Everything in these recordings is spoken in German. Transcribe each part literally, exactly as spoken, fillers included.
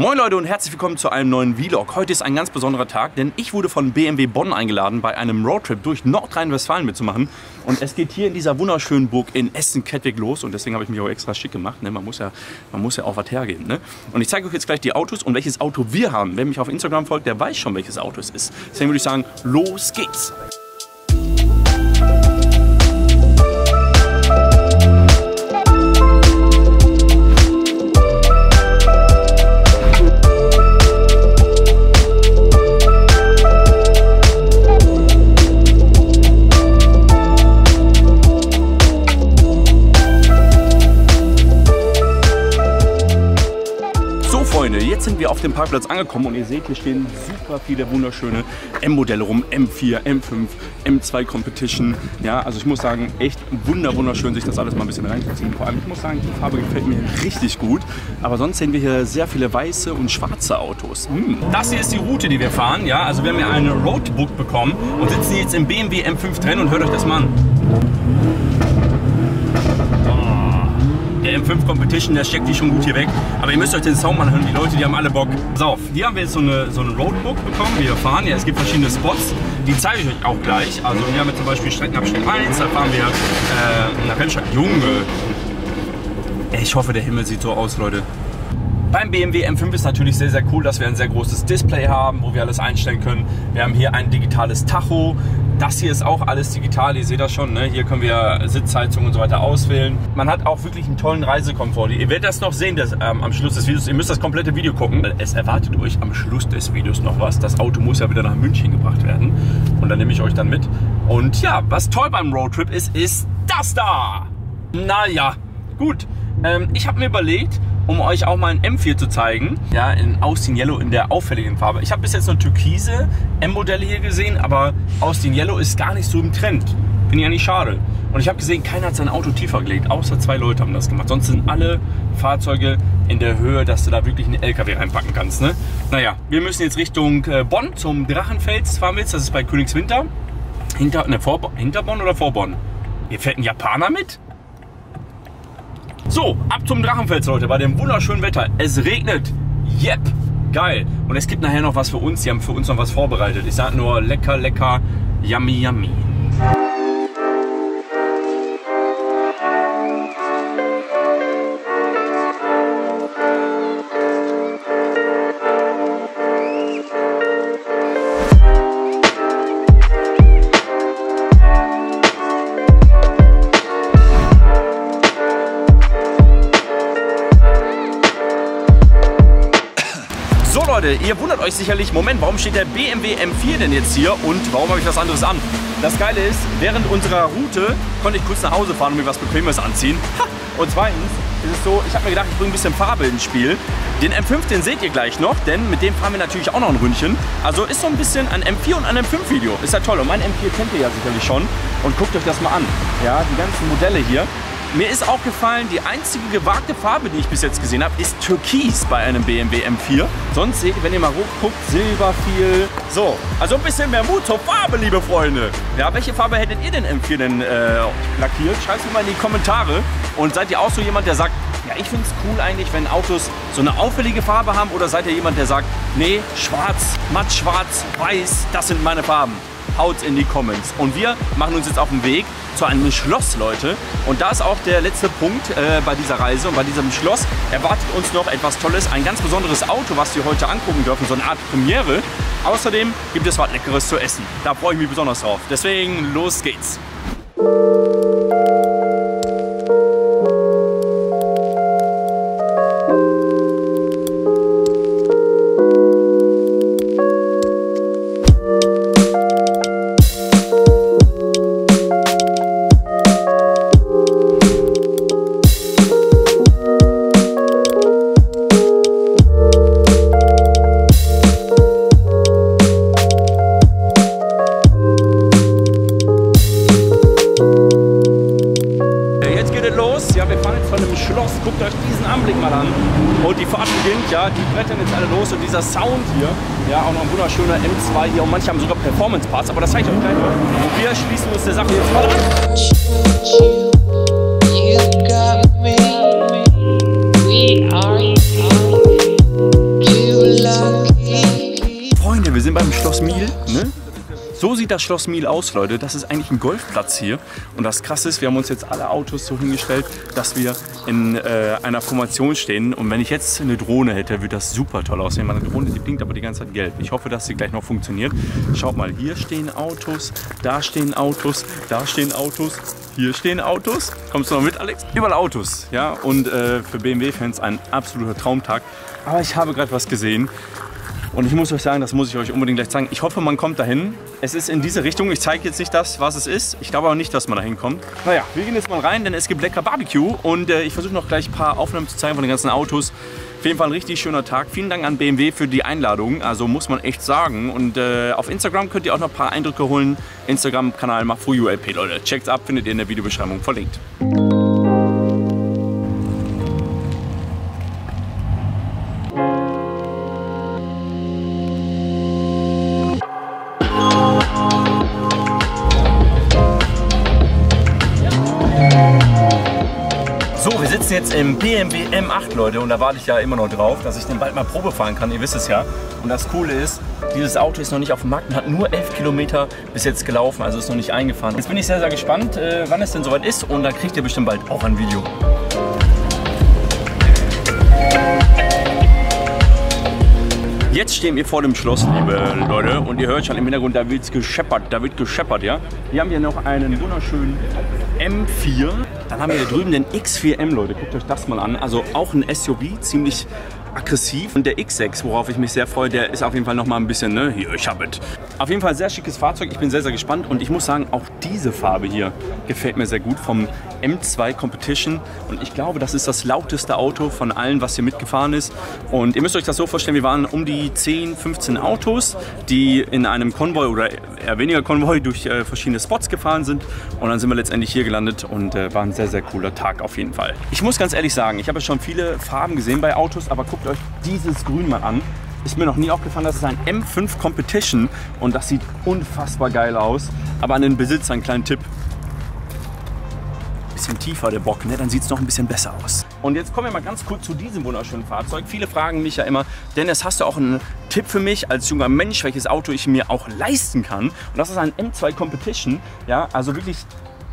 Moin Leute und herzlich willkommen zu einem neuen Vlog. Heute ist ein ganz besonderer Tag, denn ich wurde von B M W Bonn eingeladen, bei einem Roadtrip durch Nordrhein-Westfalen mitzumachen. Und es geht hier in dieser wunderschönen Burg in Essen-Kettwig los. Und deswegen habe ich mich auch extra schick gemacht. Ne? Man muss ja, man muss ja auch was hergeben. Ne? Und ich zeige euch jetzt gleich die Autos und welches Auto wir haben. Wer mich auf Instagram folgt, der weiß schon, welches Auto es ist. Deswegen würde ich sagen, los geht's! Jetzt sind wir auf dem Parkplatz angekommen und ihr seht, hier stehen super viele wunderschöne M-Modelle rum, M vier, M fünf, M zwei Competition. Ja, also ich muss sagen, echt wunder wunderschön, sich das alles mal ein bisschen reinzuziehen. Vor allem, ich muss sagen, die Farbe gefällt mir richtig gut. Aber sonst sehen wir hier sehr viele weiße und schwarze Autos. Hm. Das hier ist die Route, die wir fahren. Ja, also wir haben hier eine Roadbook bekommen und sitzen jetzt im B M W M fünf drin und hört euch das mal an. Der M fünf Competition, der steckt die schon gut hier weg. Aber ihr müsst euch den Sound mal hören, die Leute, die haben alle Bock. Pass auf, hier haben wir jetzt so eine, so eine Roadbook bekommen, wir fahren. Ja, es gibt verschiedene Spots, die zeige ich euch auch gleich. Also hier haben wir zum Beispiel Streckenabschnitt eins, da fahren wir äh, nach Helmstadt. Junge! Ich hoffe, der Himmel sieht so aus, Leute. Beim B M W M fünf ist natürlich sehr, sehr cool, dass wir ein sehr großes Display haben, wo wir alles einstellen können. Wir haben hier ein digitales Tacho. Das hier ist auch alles digital, ihr seht das schon, ne? Hier können wir Sitzheizung und so weiter auswählen. Man hat auch wirklich einen tollen Reisekomfort. Ihr werdet das noch sehen das, ähm, am Schluss des Videos. Ihr müsst das komplette Video gucken. Es erwartet euch am Schluss des Videos noch was. Das Auto muss ja wieder nach München gebracht werden. Und dann nehme ich euch dann mit. Und ja, was toll beim Roadtrip ist, ist das da. Naja, gut. Ähm, ich habe mir überlegt, um euch auch mal ein M vier zu zeigen, ja, in Austin Yellow in der auffälligen Farbe. Ich habe bis jetzt nur türkise M-Modelle hier gesehen, aber Austin Yellow ist gar nicht so im Trend. Finde ich ja nicht schade. Und ich habe gesehen, keiner hat sein Auto tiefer gelegt, außer zwei Leute haben das gemacht. Sonst sind alle Fahrzeuge in der Höhe, dass du da wirklich einen L K W reinpacken kannst. Ne? Naja, wir müssen jetzt Richtung äh, Bonn zum Drachenfels fahren jetzt. Das ist bei Königswinter. Hinter, ne, vor, hinter Bonn oder vor Bonn? Hier fährt ein Japaner mit? So, ab zum Drachenfels, Leute, bei dem wunderschönen Wetter. Es regnet. Yep, geil. Und es gibt nachher noch was für uns. Die haben für uns noch was vorbereitet. Ich sag nur lecker, lecker, yummy, yummy. Ihr wundert euch sicherlich, Moment, warum steht der B M W M vier denn jetzt hier und warum habe ich was anderes an? Das Geile ist, während unserer Route konnte ich kurz nach Hause fahren und mir was Bequemes anziehen. Und zweitens ist es so, ich habe mir gedacht, ich bringe ein bisschen Farbe ins Spiel. Den M fünf, den seht ihr gleich noch, denn mit dem fahren wir natürlich auch noch ein Ründchen. Also ist so ein bisschen ein M vier und ein M fünf Video. Ist ja toll. Und mein M vier kennt ihr ja sicherlich schon. Und guckt euch das mal an. Ja, die ganzen Modelle hier. Mir ist auch gefallen, die einzige gewagte Farbe, die ich bis jetzt gesehen habe, ist Türkis bei einem B M W M vier. Sonst seht ihr, wenn ihr mal hochguckt, Silber viel. So, also ein bisschen mehr Mut zur Farbe, liebe Freunde. Ja, welche Farbe hättet ihr den M vier denn äh, lackiert? Schreibt es mir mal in die Kommentare. Und seid ihr auch so jemand, der sagt, ja, ich finde es cool eigentlich, wenn Autos so eine auffällige Farbe haben? Oder seid ihr jemand, der sagt, nee, schwarz, matt schwarz, weiß, das sind meine Farben? Haut's in die Comments. Und wir machen uns jetzt auf den Weg zu einem Schloss, Leute. Und da ist auch der letzte Punkt äh, bei dieser Reise. Und bei diesem Schloss erwartet uns noch etwas Tolles. Ein ganz besonderes Auto, was wir heute angucken dürfen. So eine Art Premiere. Außerdem gibt es was Leckeres zu essen. Da freue ich mich besonders drauf. Deswegen, los geht's. Guckt euch diesen Anblick mal an und die Fahrt beginnt, ja, die brettern jetzt alle los und dieser Sound hier, ja, auch noch ein wunderschöner M zwei hier und manche haben sogar Performance-Parts, aber das zeige ich euch gleich noch. Und wir schließen uns der Sache jetzt mal an. So sieht das Schloss Miel aus, Leute. Das ist eigentlich ein Golfplatz hier. Und das Krasse ist, wir haben uns jetzt alle Autos so hingestellt, dass wir in äh, einer Formation stehen. Und wenn ich jetzt eine Drohne hätte, würde das super toll aussehen. Meine Drohne, die blinkt aber die ganze Zeit gelb. Ich hoffe, dass sie gleich noch funktioniert. Schaut mal, hier stehen Autos, da stehen Autos, da stehen Autos. Hier stehen Autos. Kommst du noch mit, Alex? Überall Autos, ja. Und äh, für B M W-Fans ein absoluter Traumtag. Aber ich habe gerade was gesehen. Und ich muss euch sagen, das muss ich euch unbedingt gleich zeigen. Ich hoffe, man kommt dahin. Es ist in diese Richtung. Ich zeige jetzt nicht das, was es ist. Ich glaube auch nicht, dass man dahin kommt. Naja, wir gehen jetzt mal rein, denn es gibt lecker Barbecue. Und äh, ich versuche noch gleich ein paar Aufnahmen zu zeigen von den ganzen Autos. Auf jeden Fall ein richtig schöner Tag. Vielen Dank an B M W für die Einladung. Also muss man echt sagen. Und äh, auf Instagram könnt ihr auch noch ein paar Eindrücke holen. Instagram-Kanal Mafuyu L P, Leute. Checkt's ab, findet ihr in der Videobeschreibung verlinkt. Jetzt im B M W M acht, Leute, und da warte ich ja immer noch drauf, dass ich den bald mal Probe fahren kann, ihr wisst es ja. Und das Coole ist, dieses Auto ist noch nicht auf dem Markt und hat nur elf Kilometer bis jetzt gelaufen, also ist noch nicht eingefahren. Jetzt bin ich sehr, sehr gespannt, wann es denn soweit ist, und da kriegt ihr bestimmt bald auch ein Video. Jetzt stehen wir vor dem Schloss, liebe Leute, und ihr hört schon im Hintergrund, da wird's gescheppert, da wird gescheppert, ja. Wir haben hier noch einen wunderschönen M vier. Dann haben wir hier drüben den X vier M, Leute, guckt euch das mal an. Also auch ein S U V, ziemlich aggressiv. Und der X sechs, worauf ich mich sehr freue, der ist auf jeden Fall noch mal ein bisschen, ne, hier, ich hab it. Auf jeden Fall sehr schickes Fahrzeug, ich bin sehr, sehr gespannt. Und ich muss sagen, auch diese Farbe hier gefällt mir sehr gut vom M zwei Competition. Und ich glaube, das ist das lauteste Auto von allen, was hier mitgefahren ist. Und ihr müsst euch das so vorstellen, wir waren um die zehn, fünfzehn Autos, die in einem Konvoi oder eher weniger Konvoi durch äh, verschiedene Spots gefahren sind. Und dann sind wir letztendlich hier gelandet und äh, war ein sehr, sehr cooler Tag auf jeden Fall. Ich muss ganz ehrlich sagen, ich habe schon viele Farben gesehen bei Autos, aber guckt euch dieses Grün mal an. Ist mir noch nie aufgefallen, das ist ein M fünf Competition und das sieht unfassbar geil aus. Aber an den Besitzer einen kleinen Tipp. Bisschen tiefer der Bock, ne? Dann sieht es noch ein bisschen besser aus. Und jetzt kommen wir mal ganz kurz zu diesem wunderschönen Fahrzeug. Viele fragen mich ja immer, Dennis, hast du auch einen Tipp für mich als junger Mensch, welches Auto ich mir auch leisten kann? Und das ist ein M zwei Competition, ja, also wirklich.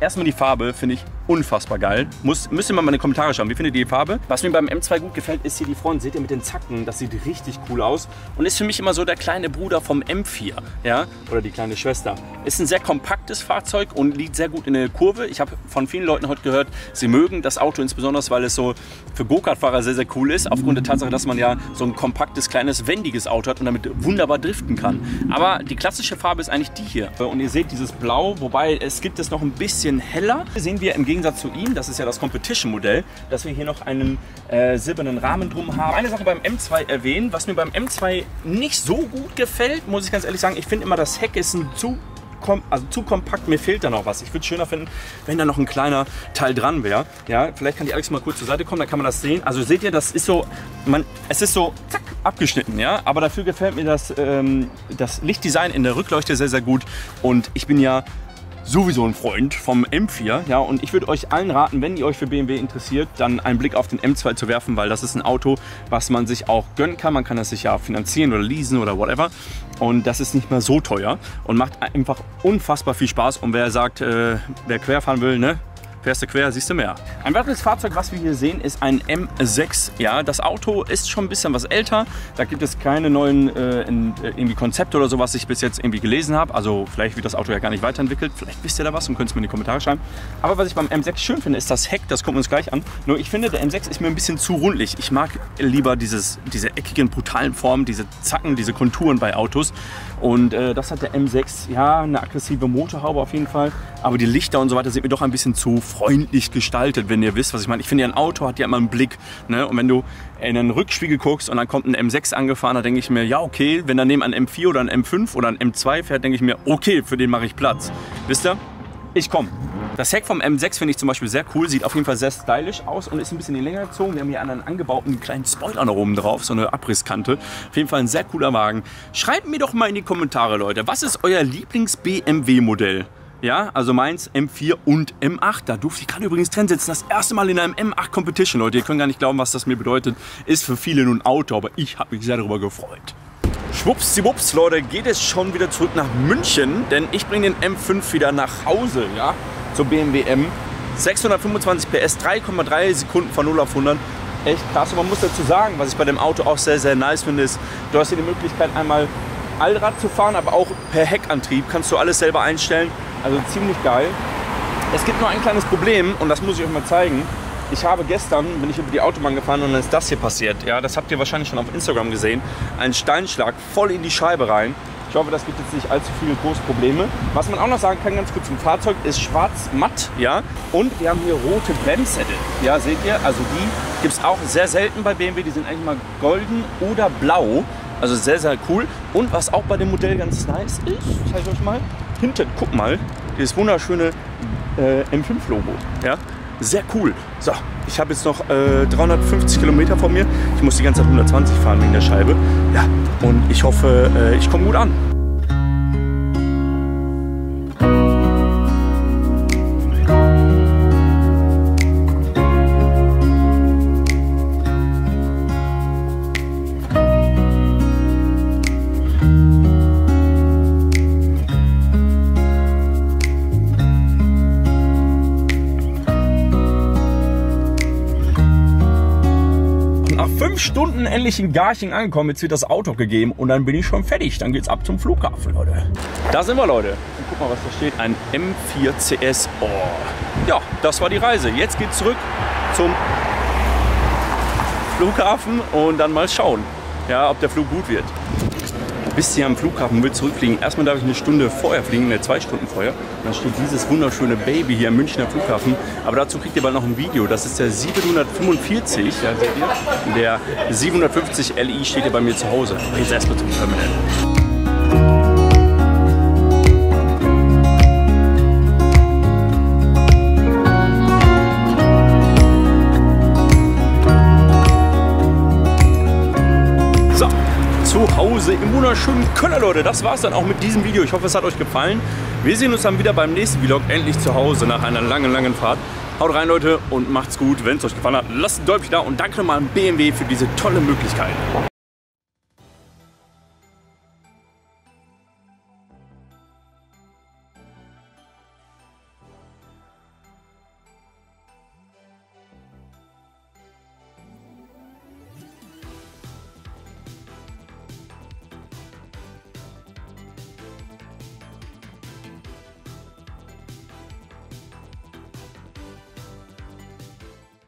Erstmal die Farbe finde ich unfassbar geil. Muss, müsst ihr mal in die Kommentare schauen, wie findet ihr die Farbe? Was mir beim M zwei gut gefällt, ist hier die Front. Seht ihr mit den Zacken, das sieht richtig cool aus. Und ist für mich immer so der kleine Bruder vom M vier, ja, oder die kleine Schwester. Ist ein sehr kompaktes Fahrzeug und liegt sehr gut in der Kurve. Ich habe von vielen Leuten heute gehört, sie mögen das Auto insbesondere, weil es so für Go-Kart-Fahrer sehr, sehr cool ist. Aufgrund der Tatsache, dass man ja so ein kompaktes, kleines, wendiges Auto hat und damit wunderbar driften kann. Aber die klassische Farbe ist eigentlich die hier. Und ihr seht dieses Blau, wobei es gibt es noch ein bisschen heller. Hier sehen wir im Gegensatz zu ihm, das ist ja das Competition-Modell, dass wir hier noch einen äh, silbernen Rahmen drum haben. Eine Sache beim M zwei erwähnen, was mir beim M zwei nicht so gut gefällt, muss ich ganz ehrlich sagen, ich finde immer, das Heck ist ein zu Also zu kompakt, mir fehlt da noch was. Ich würde es schöner finden, wenn da noch ein kleiner Teil dran wäre. Ja, vielleicht kann die Alex mal kurz zur Seite kommen, dann kann man das sehen. Also seht ihr, das ist so, man, es ist so zack, abgeschnitten, ja. Aber dafür gefällt mir das, ähm, das Lichtdesign in der Rückleuchte sehr, sehr gut. Und ich bin ja sowieso ein Freund vom M vier, ja, und ich würde euch allen raten, wenn ihr euch für B M W interessiert, dann einen Blick auf den M zwei zu werfen, weil das ist ein Auto, was man sich auch gönnen kann. Man kann das sich ja finanzieren oder leasen oder whatever, und das ist nicht mehr so teuer und macht einfach unfassbar viel Spaß. Und wer sagt, äh, wer quer fahren will, ne? Fährst du quer, siehst du mehr. Ein weiteres Fahrzeug, was wir hier sehen, ist ein M sechs. Ja, das Auto ist schon ein bisschen was älter. Da gibt es keine neuen äh, in, äh, irgendwie Konzepte oder so, was ich bis jetzt irgendwie gelesen habe. Also vielleicht wird das Auto ja gar nicht weiterentwickelt. Vielleicht wisst ihr da was und könnt es mir in die Kommentare schreiben. Aber was ich beim M sechs schön finde, ist das Heck. Das gucken wir uns gleich an. Nur ich finde, der M sechs ist mir ein bisschen zu rundlich. Ich mag lieber dieses, diese eckigen, brutalen Formen, diese Zacken, diese Konturen bei Autos. Und äh, das hat der M sechs. Ja, eine aggressive Motorhaube auf jeden Fall. Aber die Lichter und so weiter sind mir doch ein bisschen zu freundlich gestaltet, wenn ihr wisst, was ich meine. Ich finde, ein Auto hat ja immer einen Blick, ne? Und wenn du in den Rückspiegel guckst und dann kommt ein M sechs angefahren, da denke ich mir, ja okay, wenn daneben ein M vier oder ein M fünf oder ein M zwei fährt, denke ich mir, okay, für den mache ich Platz. Wisst ihr? Ich komme. Das Heck vom M sechs finde ich zum Beispiel sehr cool, sieht auf jeden Fall sehr stylisch aus und ist ein bisschen in die Länge gezogen. Wir haben hier einen angebauten kleinen Spoiler noch oben drauf, so eine Abrisskante. Auf jeden Fall ein sehr cooler Wagen. Schreibt mir doch mal in die Kommentare, Leute, was ist euer Lieblings-B M W-Modell? Ja, also meins M vier und M acht. Da durfte ich gerade übrigens drin sitzen. Das erste Mal in einem M acht Competition, Leute. Ihr könnt gar nicht glauben, was das mir bedeutet. Ist für viele nun Auto, aber ich habe mich sehr darüber gefreut. Schwuppsdiwupps, Leute, geht es schon wieder zurück nach München, denn ich bringe den M fünf wieder nach Hause, ja, zur B M W M. sechshundertfünfundzwanzig PS, drei Komma drei Sekunden von null auf hundert. Echt krass. Und man muss dazu sagen, was ich bei dem Auto auch sehr, sehr nice finde, ist, du hast hier die Möglichkeit, einmal Allrad zu fahren, aber auch per Heckantrieb kannst du alles selber einstellen. Also ziemlich geil. Es gibt nur ein kleines Problem und das muss ich euch mal zeigen. Ich habe gestern, bin ich über die Autobahn gefahren und dann ist das hier passiert. Ja, das habt ihr wahrscheinlich schon auf Instagram gesehen. Ein Steinschlag voll in die Scheibe rein. Ich hoffe, das gibt jetzt nicht allzu viele große Probleme. Was man auch noch sagen kann, ganz kurz zum Fahrzeug, ist schwarz-matt, ja. Und wir haben hier rote Bremssättel. Ja, seht ihr? Also die gibt es auch sehr selten bei B M W. Die sind eigentlich mal golden oder blau. Also sehr, sehr cool. Und was auch bei dem Modell ganz nice ist, zeige ich euch mal. Hinten, guck mal, dieses wunderschöne äh, M fünf Logo, ja. Sehr cool. So, ich habe jetzt noch äh, dreihundertfünfzig Kilometer vor mir. Ich muss die ganze Zeit hundertzwanzig fahren wegen der Scheibe. Ja, und ich hoffe, äh, ich komme gut an. Stunden endlich in Garching angekommen, jetzt wird das Auto gegeben und dann bin ich schon fertig. Dann geht's ab zum Flughafen, Leute. Da sind wir, Leute. Und guck mal, was da steht. Ein M vier C S. Oh. Ja, das war die Reise. Jetzt geht's zurück zum Flughafen und dann mal schauen, ja, ob der Flug gut wird. Bis hier am Flughafen will zurückfliegen. Erstmal darf ich eine Stunde vorher fliegen, eine zwei Stunden vorher. Und dann steht dieses wunderschöne Baby hier am Münchner Flughafen. Aber dazu kriegt ihr bald noch ein Video. Das ist der siebenhundertfünfundvierzig, ja, seht ihr? Der siebenhundertfünfzig L I steht hier bei mir zu Hause. Aber jetzt erstmal zum Terminal. Zu Hause im wunderschönen Köln, Leute. Das war's dann auch mit diesem Video. Ich hoffe, es hat euch gefallen. Wir sehen uns dann wieder beim nächsten Vlog. Endlich zu Hause nach einer langen, langen Fahrt. Haut rein, Leute, und macht's gut. Wenn es euch gefallen hat, lasst ein Däumchen da und danke nochmal an B M W für diese tolle Möglichkeit.